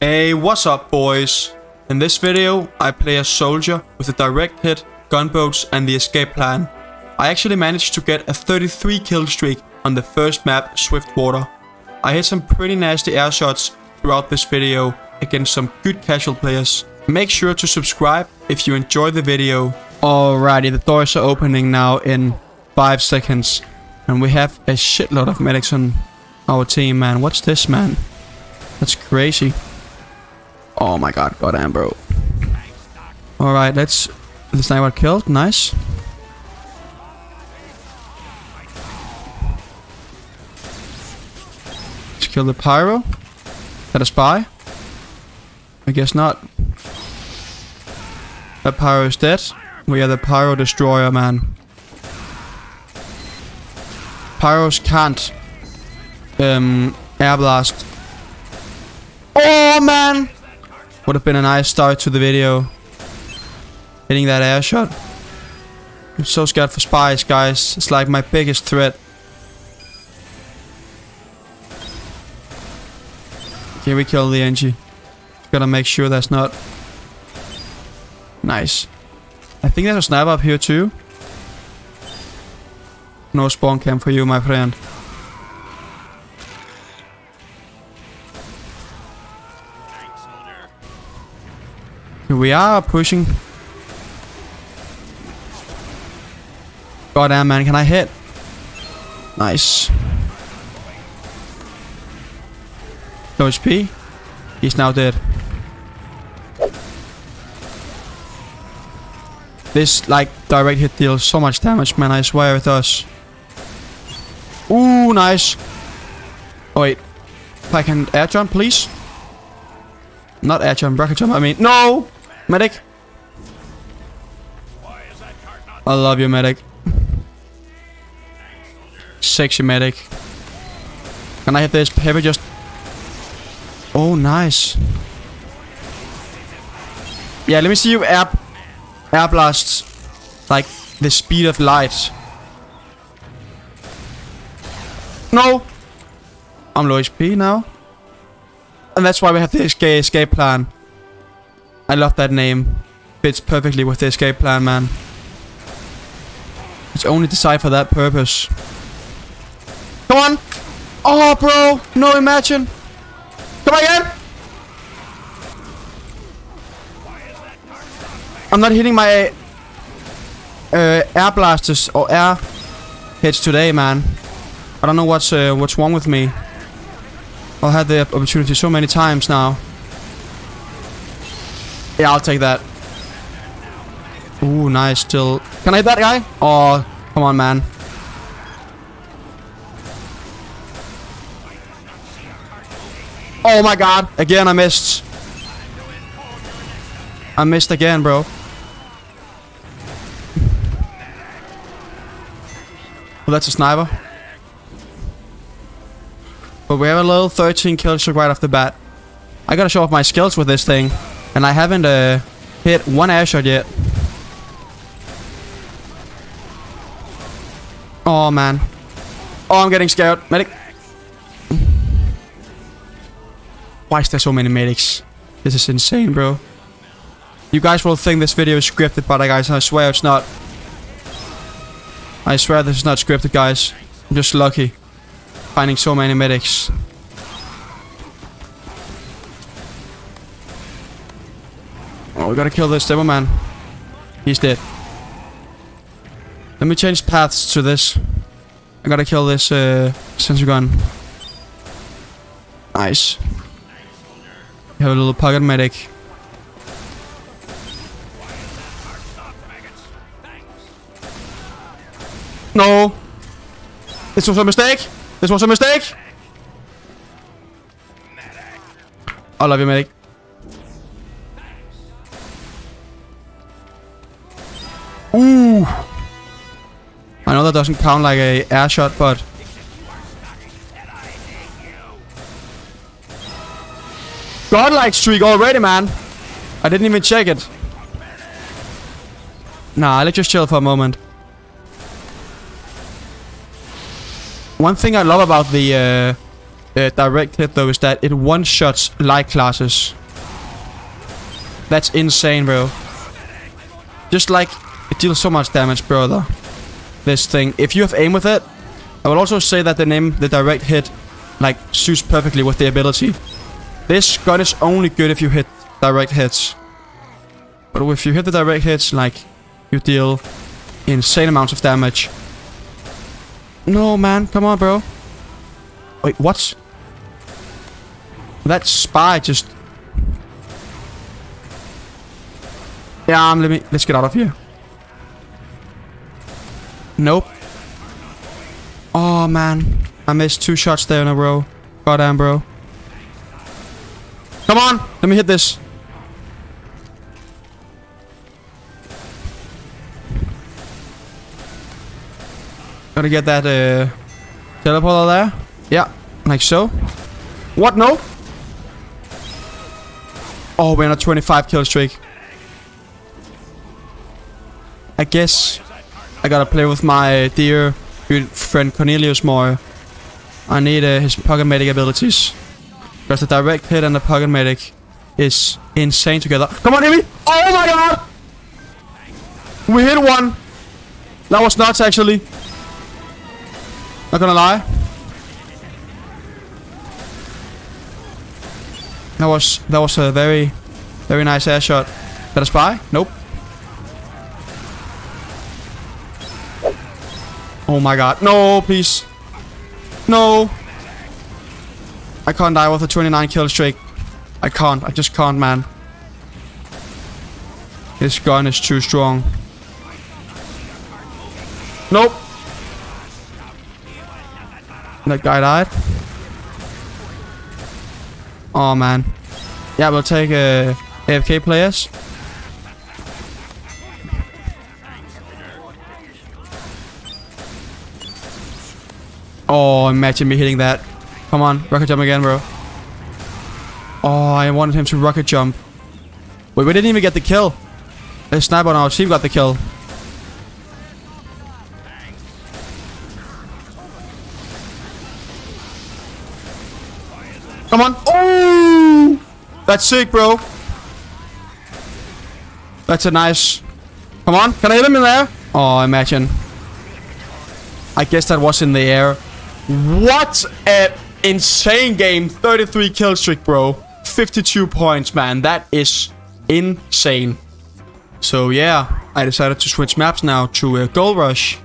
Hey, what's up boys? In this video I play as Soldier with a direct hit, gunboats and the escape plan. I actually managed to get a 33 kill streak on the first map, Swiftwater. I hit some pretty nasty air shots throughout this video against some good casual players. Make sure to subscribe if you enjoy the video. Alrighty, the doors are opening now in 5 seconds. And we have a shitload of medics on our team, man. What's this, man? That's crazy. Oh my god, goddamn, bro. Alright, let's... The sniper killed, nice. Let's kill the pyro. Is that a spy? I guess not. That pyro is dead. We are the pyro destroyer, man. Pyros can't air blast. Oh man! Would have been a nice start to the video. Hitting that air shot. I'm so scared for spies, guys. It's like my biggest threat. Okay, we killed the NG. Gotta make sure that's not... Nice. I think there's a sniper up here too. No spawn cam for you, my friend. Thanks, Soldier. Here we are, pushing. Goddamn, man, can I hit? Nice. No HP. He's now dead. This, like, direct hit deals so much damage, man, I swear it does. Ooh, nice. Oh, wait. If I can air jump, please. Not air jump, rocket jump, I mean. No! Medic. I love you, medic. Sexy medic. Can I hit this heavy just... Oh, nice. Yeah, let me see you air blasts. Like, the speed of light. No! I'm low HP now. And that's why we have the escape plan. I love that name. Fits perfectly with the escape plan, man. It's only designed for that purpose. Come on! Oh, bro! No, imagine! Come again! I'm not hitting my... air blasters or air hits today, man. I don't know what's wrong with me. I've had the opportunity so many times now. Yeah, I'll take that. Ooh, nice. Still, can I hit that guy? Oh, come on, man. Oh my god! Again, I missed. I missed again, bro. Well, that's a sniper. But we have a little 13 kill streak right off the bat. I gotta show off my skills with this thing. And I haven't hit one air shot yet. Oh man. Oh, I'm getting scared. Medic. Why is there so many medics? This is insane, bro. You guys will think this video is scripted, but guys, I swear it's not. I swear this is not scripted, guys. I'm just lucky. Finding so many medics. Oh, we gotta kill this devil man. He's dead. Let me change paths to this. I gotta kill this sensor gun. Nice. We have a little pocket medic. No. This was a mistake. This was a mistake! I love you, medic. Ooh! I know that doesn't count like a air shot, but... Godlike streak already, man! I didn't even check it. Nah, let's just chill for a moment. One thing I love about the Direct Hit though is that it one-shots light classes. That's insane, bro. Just like, it deals so much damage, brother. This thing, if you have aim with it, I will also say that the name, the Direct Hit, like, suits perfectly with the ability. This gun is only good if you hit direct hits. But if you hit the direct hits, like, you deal insane amounts of damage. No, man. Come on, bro. Wait, what? That spy just... Yeah, let's get out of here. Nope. Oh, man. I missed 2 shots there in a row. Goddamn, bro. Come on. Let me hit this. Gotta get that teleporter there. Yeah, like so. What? No. Oh, we're on a 25 kill streak. I guess I gotta play with my dear good friend Cornelius more. I need his pocket medic abilities. Because the direct hit and the pocket medic is insane together. Come on, hit me! Oh my god! We hit one. That was nuts, actually. Not gonna lie. That was a very, very nice air shot. Is that a spy? Nope. Oh my god. No, please. No. I can't die with a 29 kill streak. I can't. I just can't, man. This gun is too strong. Nope. That guy died. Oh man. Yeah, we'll take AFK players. Oh, imagine me hitting that. Come on, rocket jump again, bro. Oh, I wanted him to rocket jump. Wait, we didn't even get the kill. The sniper on our team got the kill. Come on. Oh! That's sick, bro. That's a nice... Come on. Can I hit him in the air? Oh, imagine. I guess that was in the air. What an insane game. 33 kill streak, bro. 52 points, man. That is insane. So, yeah. I decided to switch maps now to Gold Rush.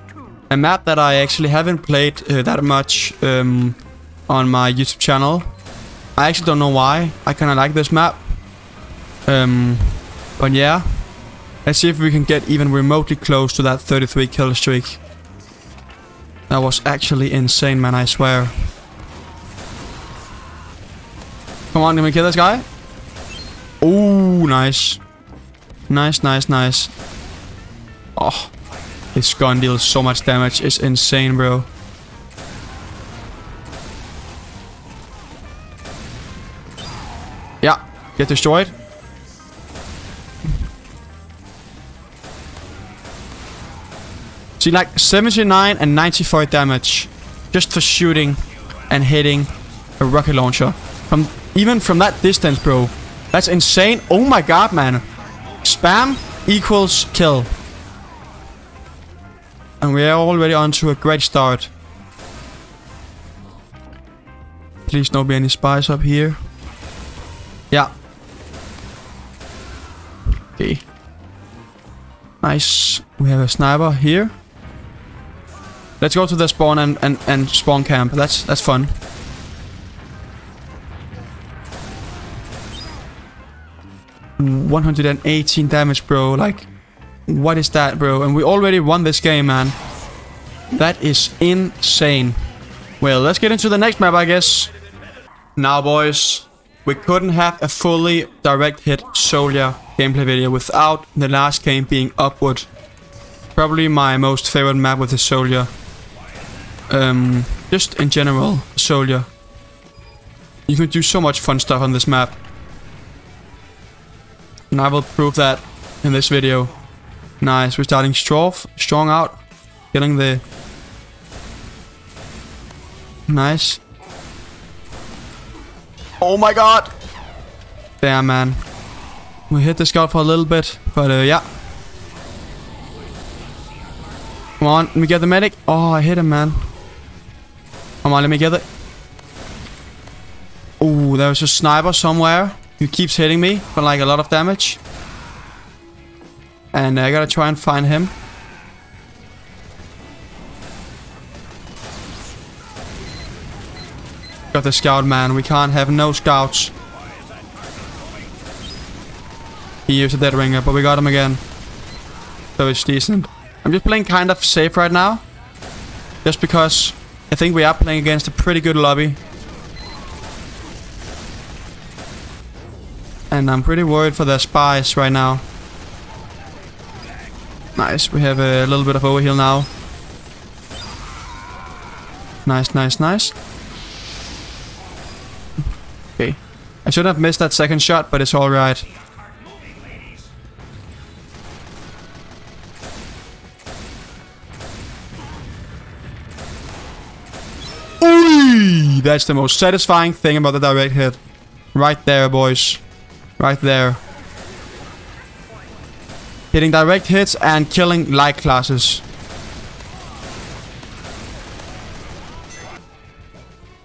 A map that I actually haven't played that much on my YouTube channel. I actually don't know why. I kind of like this map. But yeah. Let's see if we can get even remotely close to that 33 kill streak. That was actually insane, man. I swear. Come on, can we kill this guy? Oh, nice. Nice, nice, nice. Oh, this gun deals so much damage. It's insane, bro. Yeah, get destroyed. See, like 79 and 94 damage just for shooting and hitting a rocket launcher. Even from that distance, bro. That's insane. Oh my god, man. Spam equals kill. And we are already on to a great start. Please don't be any spies up here. Yeah. Okay. Nice. We have a sniper here. Let's go to the spawn and spawn camp. That's fun. Mm, 118 damage, bro. Like, what is that, bro? And we already won this game, man. That is insane. Well, let's get into the next map, I guess. Now, boys. We couldn't have a fully direct hit Soldier gameplay video without the last game being Upward. Probably my most favorite map with the Soldier. Just in general, Soldier. You can do so much fun stuff on this map. And I will prove that in this video. Nice, we're starting strong out. Getting the... Nice. Oh my god. Damn, man. We hit this guy for a little bit, but yeah. Come on, let me get the medic. Oh, I hit him, man. Come on, let me get it. Oh, there's a sniper somewhere who keeps hitting me for like a lot of damage. And I gotta try and find him. Got the scout, man. We can't have no scouts. He used a dead ringer, but we got him again. So it's decent. I'm just playing kind of safe right now. Just because I think we are playing against a pretty good lobby. And I'm pretty worried for their spies right now. Nice. We have a little bit of overheal now. Nice, nice, nice. Okay. I should have missed that second shot, but it's alright. Ooh, that's the most satisfying thing about the direct hit. Right there, boys. Right there. Hitting direct hits and killing light classes.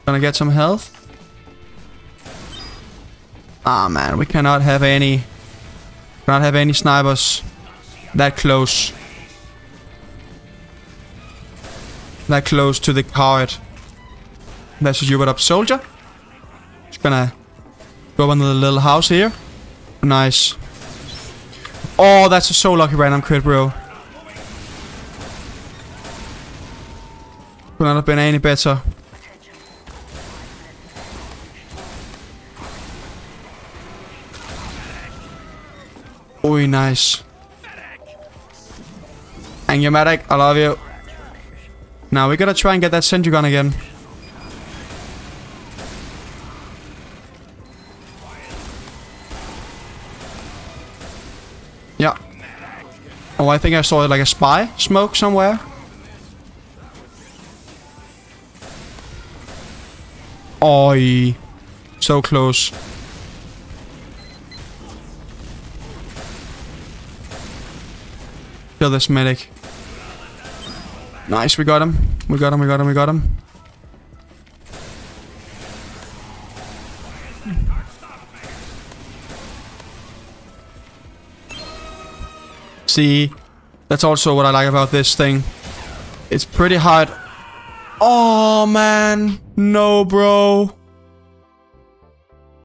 Gonna get some health. Ah, oh, man, we cannot have any. Cannot have any snipers that close. That close to the card. That's what you put up, soldier. Just gonna go into the little house here. Nice. Oh, that's so lucky random crit, bro. Could not have been any better. Ooh, nice. And your medic, I love you. Now we gotta try and get that sentry gun again. Yeah. Oh, I think I saw like a spy smoke somewhere. Oi. So close. Kill this medic. Nice, we got him. We got him, we got him, we got him. See, that's also what I like about this thing. It's pretty hard. Oh, man. No, bro.